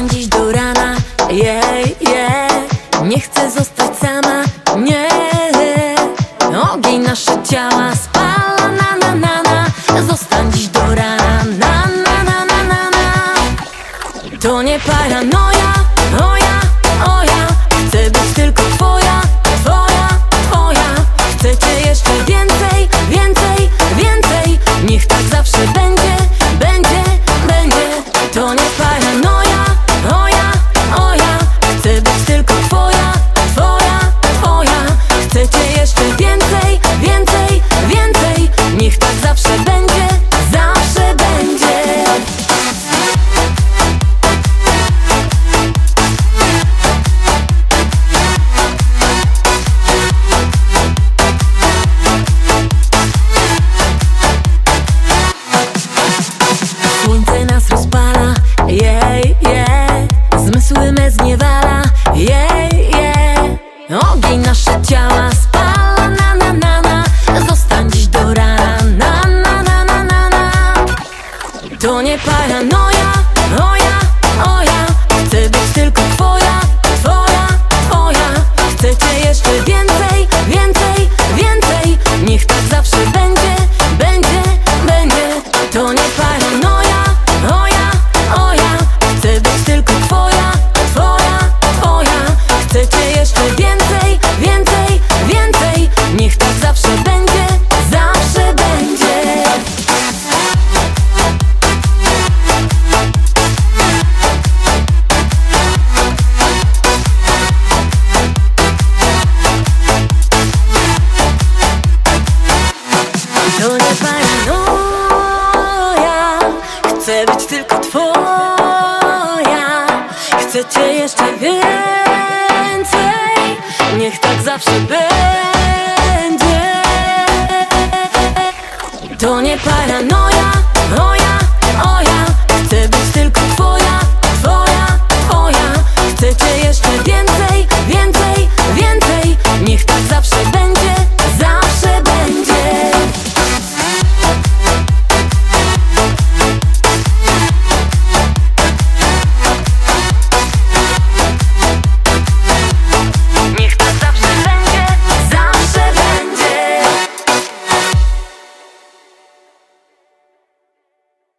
Zostań dziś do rana, nie chcę zostać sama, nie. Ogień nasze ciała spala, Zostań dziś do rana, To nie paranoja, o ja, chcę być tylko twoja, twoja. Chcę cię jeszcze więcej, więcej. Niech tak zawsze będzie, To nie paranoja, o ja, chcę być tylko twoja, twoja. Chcę cię jeszcze więcej, więcej. Niech tak zawsze będzie, zmysły me zniewala, ogień nasze ciała spala, Zostań dziś do rana, To nie paranoja, o ja, chcę być tylko twoja, twoja. Chcę cię jeszcze więcej, więcej. Niech tak zawsze będzie, będzie. To nie paranoja, o ja, chcę być tylko twoja. Chcę cię jeszcze więcej, więcej. Niech tak zawsze będzie, To nie paranoja, chcę być tylko twoja. Chcę cię jeszcze więcej. Niech tak zawsze będzie. To nie paranoja.